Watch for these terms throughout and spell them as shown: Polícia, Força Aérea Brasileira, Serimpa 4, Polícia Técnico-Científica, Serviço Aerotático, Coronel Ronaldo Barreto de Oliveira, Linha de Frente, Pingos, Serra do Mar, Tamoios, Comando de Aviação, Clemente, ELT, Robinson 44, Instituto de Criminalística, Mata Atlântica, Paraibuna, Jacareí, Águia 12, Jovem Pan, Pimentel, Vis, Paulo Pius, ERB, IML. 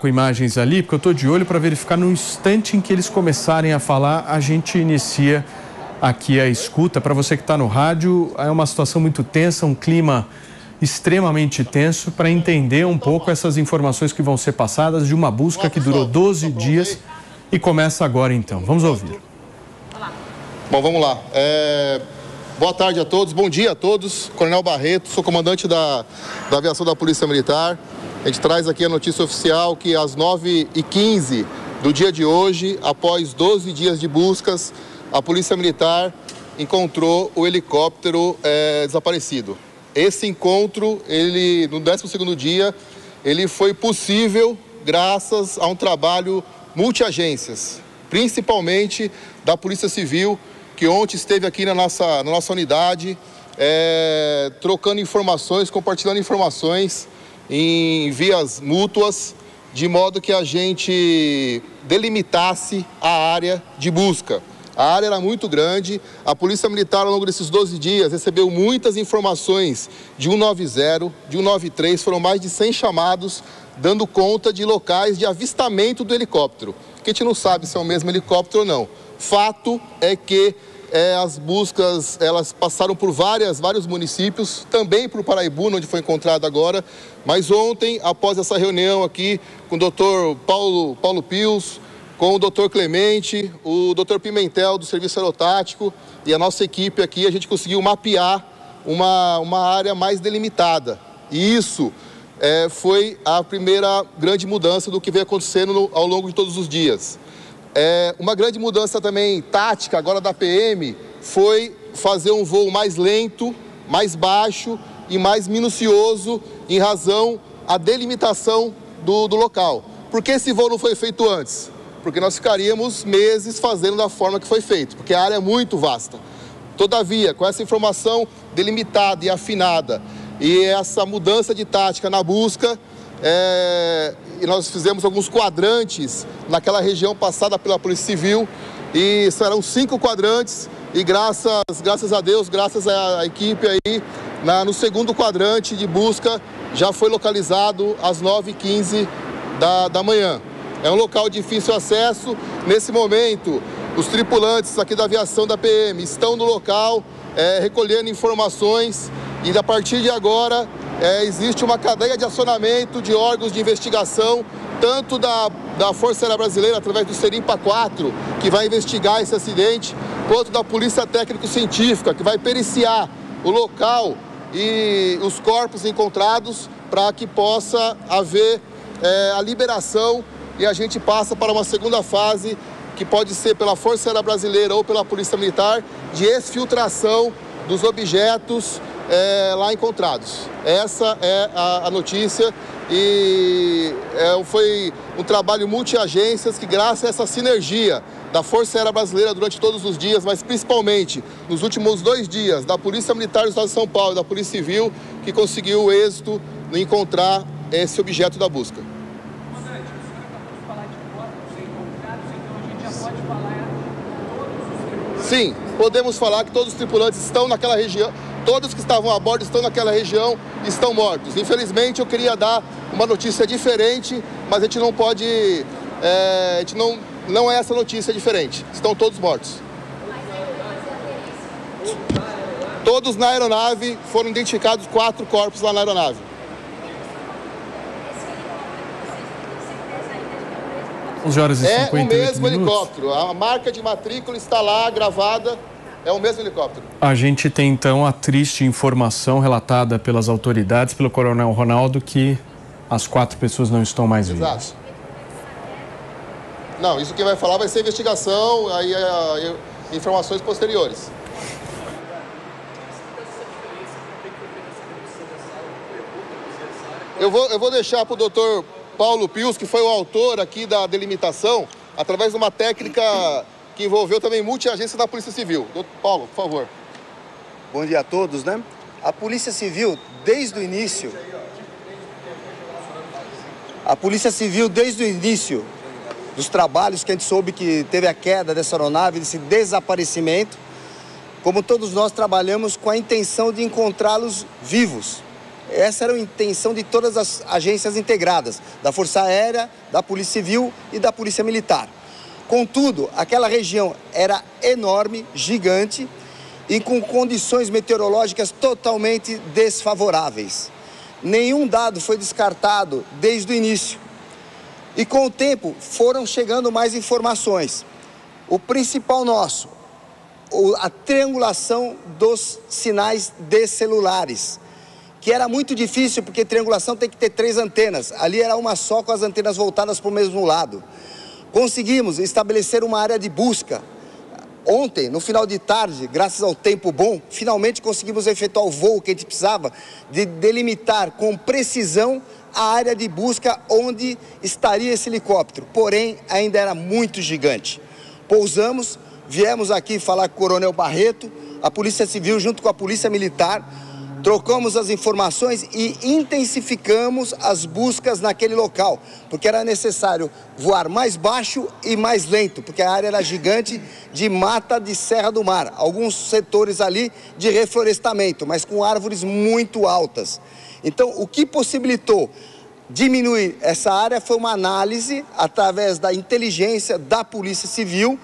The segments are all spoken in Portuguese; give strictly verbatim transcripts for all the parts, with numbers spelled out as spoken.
com imagens ali, porque eu estou de olho para verificar no instante em que eles começarem a falar, a gente inicia aqui a escuta. Para você que está no rádio, é uma situação muito tensa, um clima extremamente tenso, para entender um pouco essas informações que vão ser passadas de uma busca que durou doze dias e começa agora então. Vamos ouvir. Bom, vamos lá. É... Boa tarde a todos, bom dia a todos. Coronel Barreto, sou comandante da, da aviação da Polícia Militar. A gente traz aqui a notícia oficial que às nove e quinze do dia de hoje, após doze dias de buscas, a Polícia Militar encontrou o helicóptero é, desaparecido. Esse encontro, ele, no décimo segundo dia, ele foi possível graças a um trabalho multiagências, principalmente da Polícia Civil, que ontem esteve aqui na nossa, na nossa unidade, é, trocando informações, compartilhando informações em vias mútuas, de modo que a gente delimitasse a área de busca. A área era muito grande, a Polícia Militar ao longo desses doze dias recebeu muitas informações de cento e noventa, de cento e noventa e três, foram mais de cem chamados, dando conta de locais de avistamento do helicóptero, que a gente não sabe se é o mesmo helicóptero ou não. Fato é que é, as buscas elas passaram por várias, vários municípios, também para o Paraibuna, onde foi encontrado agora, mas ontem, após essa reunião aqui com o doutor Paulo, Paulo Pius, com o doutor Clemente, o doutor Pimentel do Serviço Aerotático e a nossa equipe aqui, a gente conseguiu mapear uma, uma área mais delimitada. E isso é, foi a primeira grande mudança do que vem acontecendo no, ao longo de todos os dias. É, uma grande mudança também tática agora da P M foi fazer um voo mais lento, mais baixo e mais minucioso em razão à delimitação do, do local. Por que esse voo não foi feito antes? Porque nós ficaríamos meses fazendo da forma que foi feito, porque a área é muito vasta. Todavia, com essa informação delimitada e afinada e essa mudança de tática na busca, é, e nós fizemos alguns quadrantes naquela região passada pela Polícia Civil, e serão cinco quadrantes, e graças, graças a Deus, graças à equipe aí, na, no segundo quadrante de busca, já foi localizado às nove e quinze da, da manhã. É um local de difícil acesso. Nesse momento, os tripulantes aqui da aviação da P M estão no local, é, recolhendo informações, e a partir de agora é, existe uma cadeia de acionamento de órgãos de investigação, tanto da, da Força Aérea Brasileira, através do Serimpa quatro, que vai investigar esse acidente, quanto da Polícia Técnico-Científica, que vai periciar o local e os corpos encontrados para que possa haver é, a liberação. E a gente passa para uma segunda fase, que pode ser pela Força Aérea Brasileira ou pela Polícia Militar, de exfiltração dos objetos é, lá encontrados. Essa é a, a notícia, e é, foi um trabalho multiagências que, graças a essa sinergia da Força Aérea Brasileira durante todos os dias, mas principalmente nos últimos dois dias, da Polícia Militar do Estado de São Paulo e da Polícia Civil, que conseguiu o êxito no encontrar esse objeto da busca. Sim, podemos falar que todos os tripulantes estão naquela região, todos que estavam a bordo estão naquela região, estão mortos. Infelizmente, eu queria dar uma notícia diferente, mas a gente não pode, é, a gente não, não é essa notícia diferente, estão todos mortos. Todos na aeronave, foram identificados quatro corpos lá na aeronave. onze horas e cinquenta minutos. É o mesmo helicóptero, a marca de matrícula está lá gravada, é o mesmo helicóptero. A gente tem então a triste informação relatada pelas autoridades, pelo Coronel Ronaldo, que as quatro pessoas não estão mais vivas. Exato. Não, isso que vai falar vai ser investigação, aí, aí informações posteriores. Eu vou, eu vou deixar para o doutor Paulo Pius, que foi o autor aqui da delimitação, através de uma técnica que envolveu também multiagência da Polícia Civil. Doutor Paulo, por favor. Bom dia a todos, né? A Polícia Civil, desde o início... A Polícia Civil, desde o início dos trabalhos, que a gente soube que teve a queda dessa aeronave, desse desaparecimento, como todos nós trabalhamos com a intenção de encontrá-los vivos. Essa era a intenção de todas as agências integradas, da Força Aérea, da Polícia Civil e da Polícia Militar. Contudo, aquela região era enorme, gigante e com condições meteorológicas totalmente desfavoráveis. Nenhum dado foi descartado desde o início. E com o tempo foram chegando mais informações. O principal nosso, a triangulação dos sinais de celulares, que era muito difícil porque triangulação tem que ter três antenas. Ali era uma só com as antenas voltadas para o mesmo lado. Conseguimos estabelecer uma área de busca. Ontem, no final de tarde, graças ao tempo bom, finalmente conseguimos efetuar o voo que a gente precisava de delimitar com precisão a área de busca onde estaria esse helicóptero. Porém, ainda era muito gigante. Pousamos, viemos aqui falar com o Coronel Barreto, a Polícia Civil junto com a Polícia Militar. Trocamos as informações e intensificamos as buscas naquele local, porque era necessário voar mais baixo e mais lento, porque a área era gigante de mata de Serra do Mar, alguns setores ali de reflorestamento, mas com árvores muito altas. Então, o que possibilitou diminuir essa área foi uma análise através da inteligência da Polícia Civil,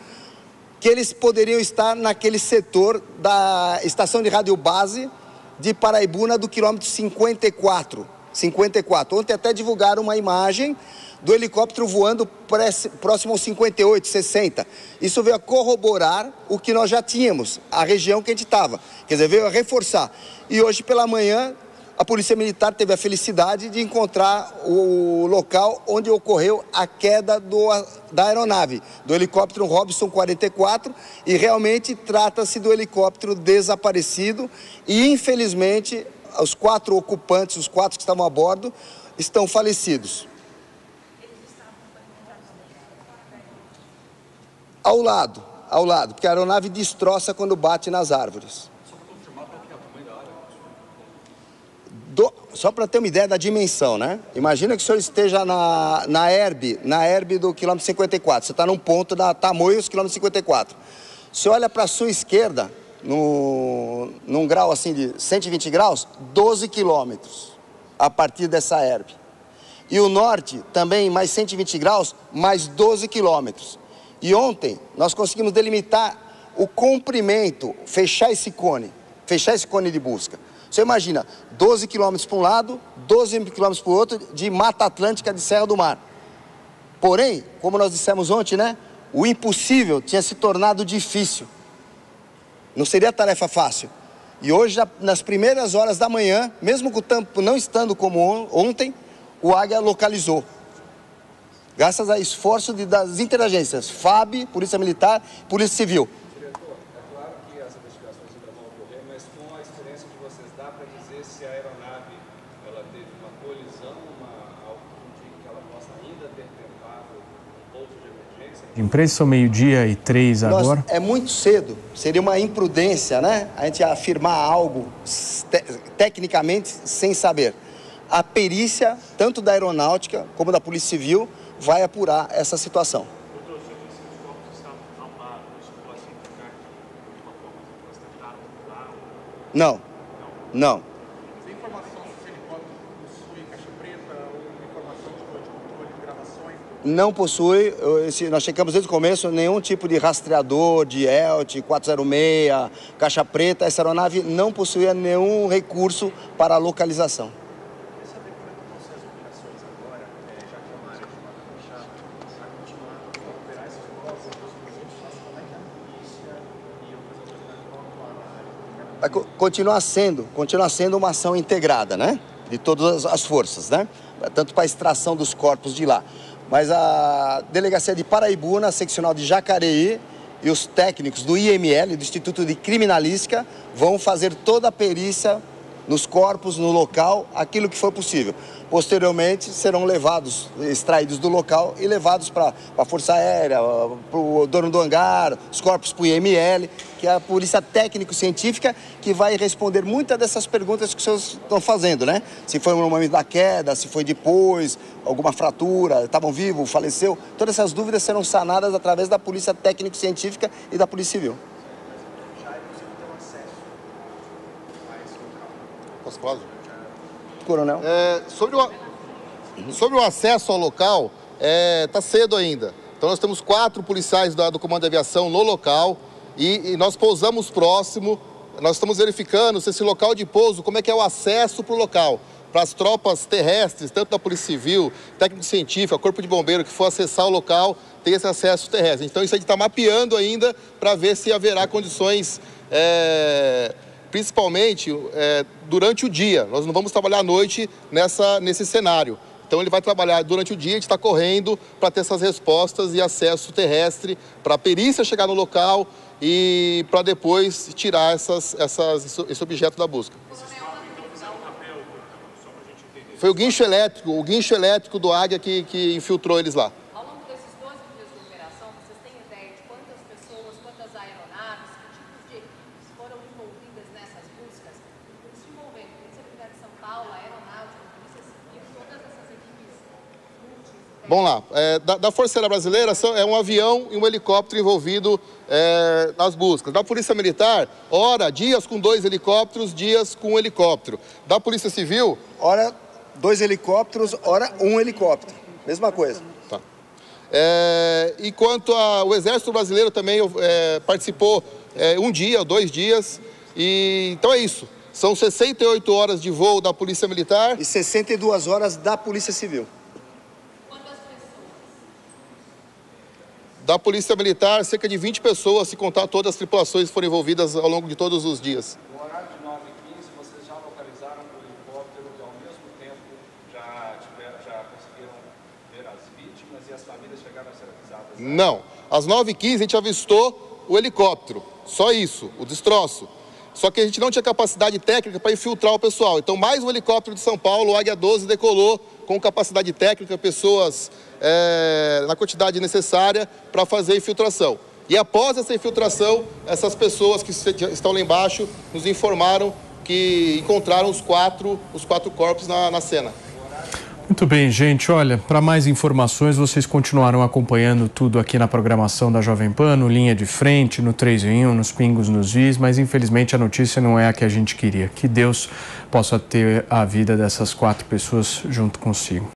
que eles poderiam estar naquele setor da estação de radiobase de Paraibuna do quilômetro cinquenta e quatro. Ontem até divulgaram uma imagem do helicóptero voando próximo ao cinquenta e oito, sessenta. Isso veio a corroborar o que nós já tínhamos, a região que a gente estava. Quer dizer, veio a reforçar. E hoje pela manhã, a Polícia Militar teve a felicidade de encontrar o local onde ocorreu a queda do, da aeronave, do helicóptero Robinson quarenta e quatro, e realmente trata-se do helicóptero desaparecido e, infelizmente, os quatro ocupantes, os quatro que estavam a bordo, estão falecidos. Ao lado, ao lado, porque a aeronave destroça quando bate nas árvores. Do, só para ter uma ideia da dimensão, né? Imagina que o senhor esteja na, na E R B, na E R B do quilômetro cinquenta e quatro. Você está num ponto da Tamoios, quilômetro cinquenta e quatro. Você olha para a sua esquerda, no, num grau assim de cento e vinte graus, doze quilômetros a partir dessa E R B. E o norte também mais cento e vinte graus, mais doze quilômetros. E ontem nós conseguimos delimitar o comprimento, fechar esse cone, fechar esse cone de busca. Você imagina, doze quilômetros para um lado, doze quilômetros para o outro, de Mata Atlântica de Serra do Mar. Porém, como nós dissemos ontem, né? O impossível tinha se tornado difícil. Não seria tarefa fácil. E hoje, nas primeiras horas da manhã, mesmo com o tempo não estando como ontem, o Águia localizou. Graças ao esforço de, das interagências, F A B, Polícia Militar, Polícia Civil. Imprensa ao meio-dia e três agora? Nós, é muito cedo, seria uma imprudência, né? A gente afirmar algo te tecnicamente sem saber. A perícia, tanto da aeronáutica como da Polícia Civil, vai apurar essa situação. Não, não. Não possui, nós checamos desde o começo, nenhum tipo de rastreador, de E L T, quatro zero seis, caixa preta. Essa aeronave não possuía nenhum recurso para a localização. Eu queria saber como é que vão ser as operações agora, já que é uma área de mata fechada, para continuar a operar esses povos, como é que a polícia e outras autoridades vão atuar na área? Continuar sendo, continuar sendo uma ação integrada, né? De todas as forças, né? Tanto para a extração dos corpos de lá. Mas a delegacia de Paraibuna, seccional de Jacareí e os técnicos do I M L, do Instituto de Criminalística, vão fazer toda a perícia nos corpos, no local, aquilo que for possível. Posteriormente, serão levados, extraídos do local e levados para a Força Aérea, para o dono do hangar, os corpos para o I M L, que é a Polícia Técnico-Científica, que vai responder muitas dessas perguntas que os senhores estão fazendo, né? Se foi no momento da queda, se foi depois, alguma fratura, estavam vivos, faleceu. Todas essas dúvidas serão sanadas através da Polícia Técnico-Científica e da Polícia Civil. Posso falar? coronel. É, sobre, o, sobre o acesso ao local, está é, cedo ainda. Então nós temos quatro policiais da, do Comando de Aviação no local e, e nós pousamos próximo. Nós estamos verificando se esse local de pouso, como é que é o acesso para o local. Para as tropas terrestres, tanto da Polícia Civil, Técnico-Científica, Corpo de Bombeiro, que for acessar o local, tem esse acesso terrestre. Então isso a gente está mapeando ainda para ver se haverá condições, é, principalmente é, durante o dia. Nós não vamos trabalhar à noite nessa, nesse cenário. Então ele vai trabalhar durante o dia, a gente está correndo para ter essas respostas e acesso terrestre, para a perícia chegar no local e para depois tirar essas, essas, esse objeto da busca. Foi o guincho elétrico, o guincho elétrico do Águia que, que infiltrou eles lá. Ao longo desses doze dias de operação, vocês têm ideia de quantas pessoas, quantas aeronaves, que tipos de equipes foram envolvidas nessas buscas? Se envolvendo, Polícia Militar de São Paulo, aeronáutica, Polícia Civil, todas essas equipes multis. Bom lá, é, da, da Força Aérea Brasileira são, é um avião e um helicóptero envolvido é, nas buscas. Da Polícia Militar, hora, dias com dois helicópteros, dias com um helicóptero. Da Polícia Civil, hora... Dois helicópteros, ora um helicóptero. Mesma coisa. Tá. É, e quanto ao Exército Brasileiro também é, participou é, um dia, dois dias. E, então é isso. São sessenta e oito horas de voo da Polícia Militar. E sessenta e duas horas da Polícia Civil. Quantas pessoas? Da Polícia Militar, cerca de vinte pessoas, se contar todas as tripulações que foram envolvidas ao longo de todos os dias. Não. Às nove e quinze a gente avistou o helicóptero. Só isso, o destroço. Só que a gente não tinha capacidade técnica para infiltrar o pessoal. Então, mais um helicóptero de São Paulo, o Águia doze, decolou com capacidade técnica, pessoas é, na quantidade necessária para fazer a infiltração. E após essa infiltração, essas pessoas que estão lá embaixo nos informaram que encontraram os quatro, os quatro corpos na, na cena. Muito bem, gente. Olha, para mais informações, vocês continuarão acompanhando tudo aqui na programação da Jovem Pan, no Linha de Frente, no três em um, nos Pingos, nos Vis, mas infelizmente a notícia não é a que a gente queria. Que Deus possa ter a vida dessas quatro pessoas junto consigo.